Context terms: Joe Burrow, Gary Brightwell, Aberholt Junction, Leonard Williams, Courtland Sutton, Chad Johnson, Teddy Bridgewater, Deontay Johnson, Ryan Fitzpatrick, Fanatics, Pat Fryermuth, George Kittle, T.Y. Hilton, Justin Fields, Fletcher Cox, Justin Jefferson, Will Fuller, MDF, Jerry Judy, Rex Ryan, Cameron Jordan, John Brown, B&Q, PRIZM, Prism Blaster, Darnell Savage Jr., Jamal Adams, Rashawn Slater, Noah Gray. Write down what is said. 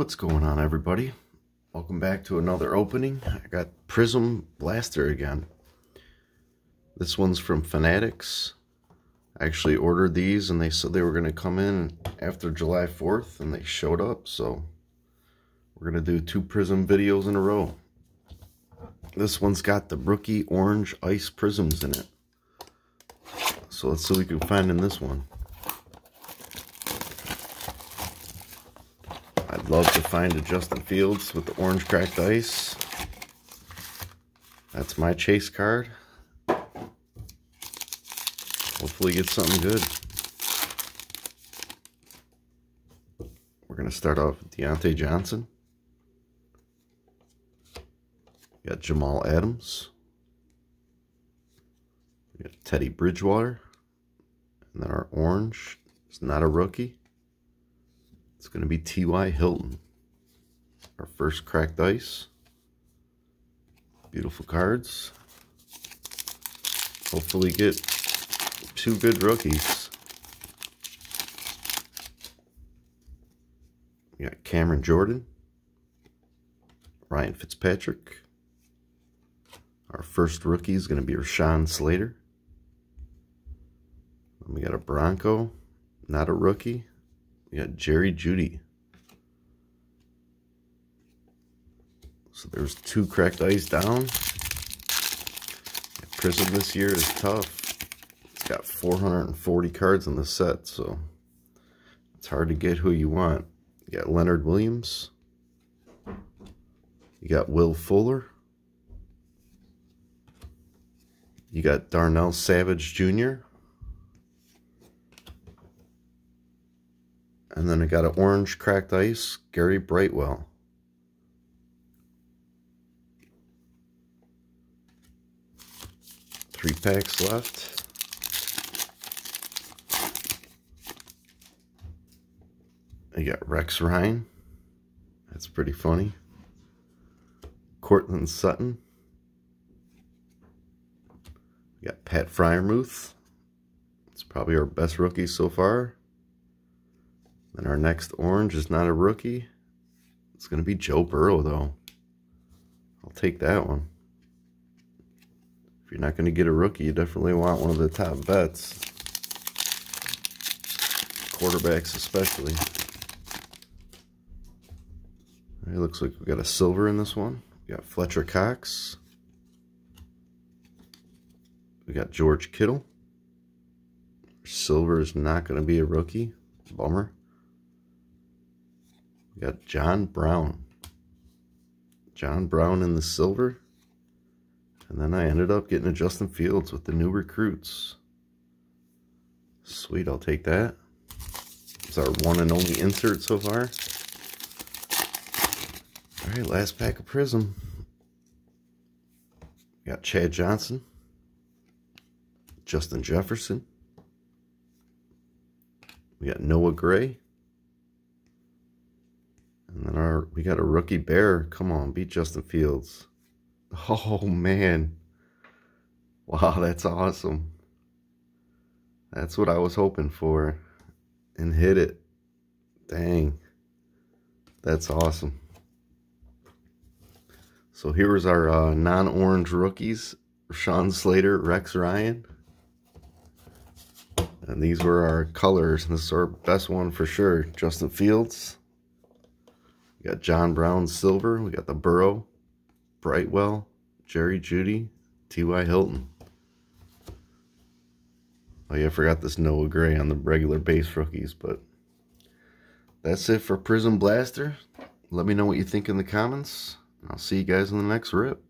What's going on, everybody? Welcome back to another opening. I got Prism Blaster again. This one's from Fanatics. I actually ordered these and they said they were going to come in after July 4th and they showed up. So we're going to do two Prism videos in a row. This one's got the rookie orange ice prisms in it. So let's see what we can find in this one. I'd love to find a Justin Fields with the orange cracked ice. That's my chase card. Hopefully get something good. We're going to start off with Deontay Johnson. We got Jamal Adams. We got Teddy Bridgewater. And then our orange is not a rookie. It's going to be T.Y. Hilton. Our first cracked ice. Beautiful cards. Hopefully get two good rookies. We got Cameron Jordan. Ryan Fitzpatrick. Our first rookie is going to be Rashawn Slater. And we got a Bronco. Not a rookie. We got Jerry Judy. So there's two cracked ice down. And Prism this year is tough. It's got 440 cards in the set, so it's hard to get who you want. You got Leonard Williams. You got Will Fuller. You got Darnell Savage Jr. And then I got an orange cracked ice, Gary Brightwell. Three packs left. I got Rex Ryan. That's pretty funny. Courtland Sutton. We got Pat Fryermuth. It's probably our best rookie so far. And our next orange is not a rookie. It's going to be Joe Burrow, though. I'll take that one. If you're not going to get a rookie, you definitely want one of the top bets. Quarterbacks especially. It looks like we got a silver in this one. We got Fletcher Cox. We got George Kittle. Silver is not going to be a rookie. Bummer. We got John Brown. John Brown in the silver. And then I ended up getting a Justin Fields with the new recruits. Sweet, I'll take that. It's our one and only insert so far. Alright, last pack of Prism. We got Chad Johnson. Justin Jefferson. We got Noah Gray. And then we got a rookie bear. Come on, beat Justin Fields. Oh, man. Wow, that's awesome. That's what I was hoping for. And hit it. Dang. That's awesome. So here is our non-orange rookies. Rashawn Slater, Rex Ryan. And these were our colors. And this is our best one for sure. Justin Fields. We got John Brown silver. We got the Burrow, Brightwell, Jerry Judy, T.Y. Hilton. Oh yeah, I forgot this Noah Gray on the regular base rookies, but that's it for Prism Blaster. Let me know what you think in the comments. I'll see you guys in the next rip.